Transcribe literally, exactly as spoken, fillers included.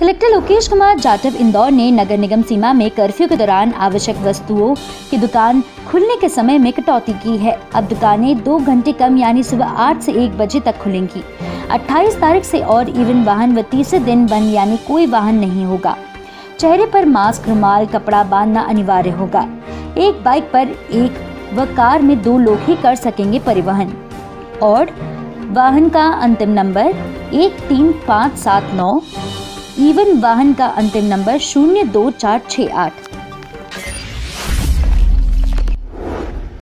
Collector Lokesh Kumar Jatav Indore ने नगर निगम सीमा में कर्फ्यू के दौरान आवश्यक वस्तुओं की दुकान खुलने के समय में कटौती की है। अब दुकानें दो घंटे कम यानी सुबह आठ से एक बजे तक खुलेंगी। अट्ठाईस तारीख से और इवन वाहन व तीसरे दिन बंद यानी कोई वाहन नहीं होगा। चेहरे पर मास्क, रुमाल, कपड़ा बांधना अनिवार्य होगा। एक बाइक पर एक व कार में दो लोग ही कर सकेंगे परिवहन। और वाहन का अंतिम नंबर एक तीन पाँच सात नौ, इवन वाहन का अंतिम नंबर शून्य दो चार छः आठ।